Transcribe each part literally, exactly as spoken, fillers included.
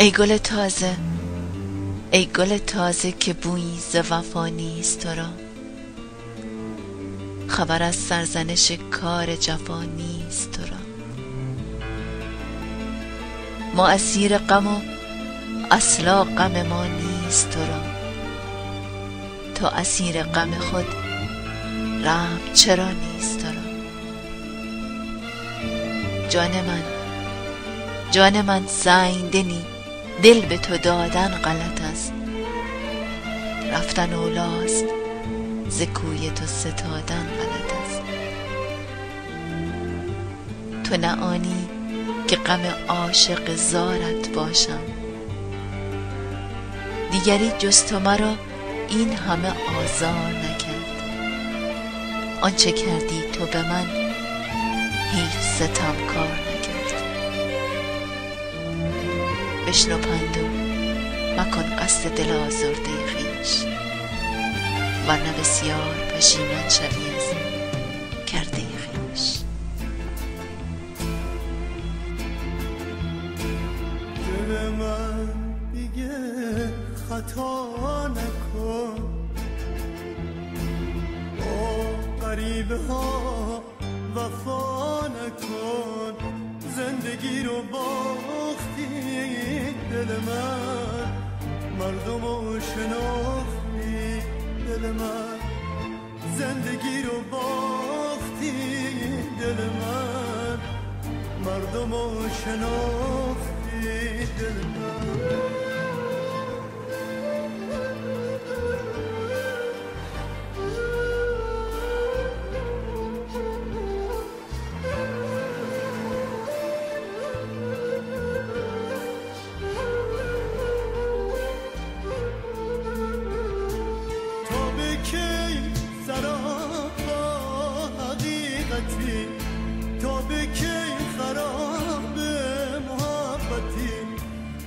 ای گل تازه، ای گل تازه که بویی ز وفا نیست تو را، خبر از سرزنش کار جفا نیست تو را. ما اسیر غم و اصلا غم ما نیست تو را، تو اسیر غم خود رحم چرا نیست تو را. جان من، جان من سنگدلی، دل به تو دادن غلط است، رفتن اولاست ز کوی تو ستادن غلط است. تو نه آنی که غم عاشق زارت باشم، دیگری جز تو مرا این همه آزار نکرد، آنچه کردی تو به من هیچ ستمکار نکرد. بشنو پندو مکن قصد دل آزرده خویش، ورنه بسیار پشیمان شوی از کرده خویش. دل من دیگه خطا نکن، با غریبه ها وفا نکن، زندگی رو باختی دل من، مردم رو شناختی دل من، زندگی رو باختی دل من، مردم رو شناختی دل من. تا به کی خراب محبتی،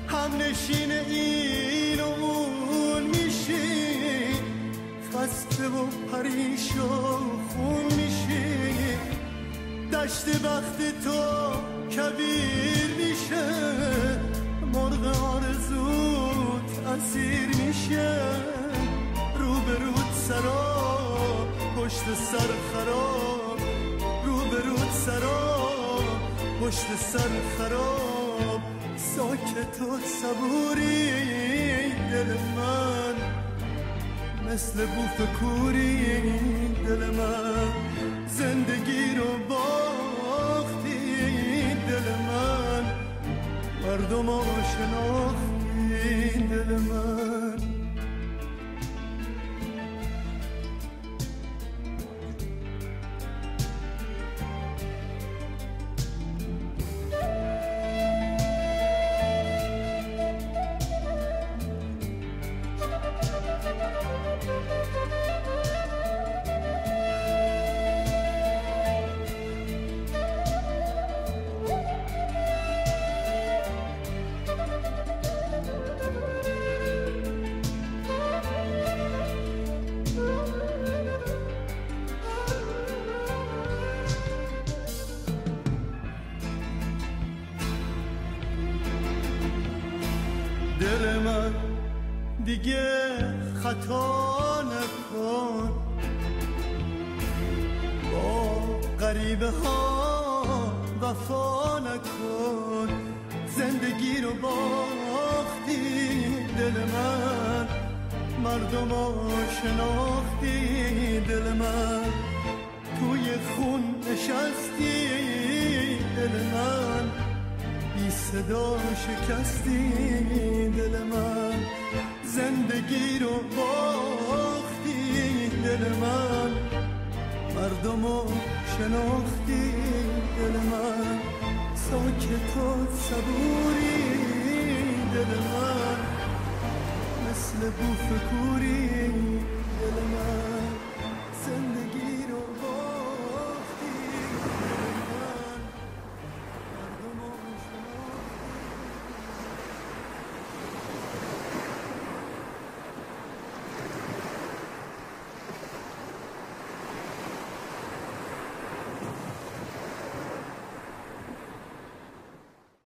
هم نشین این و اون میشی، خسته و پریش و خون میشی، دشت بخت تو کبیر میشه، مرغ آرزوت اسیر میشه، روبروت سرا پشت سر خراب، روبروت سرا پشت سر خراب، ساکت و صبوری دل من، مثل بوف کوری دل من، زندگی رو باختی دل من، مردم رو شناختی دل من. دل من دیگه خطا نکن، با غریبه ها وفا نکن، زندگی رو باختی دل من، مردم رو شناختی دل من، توی خون نشستی دل من، بی صدا شکستی دل من، زندگی رو باختی دل من، مردم رو شناختی دل من، ساکت و صبوری دل من، مثل بوف کوری دل من.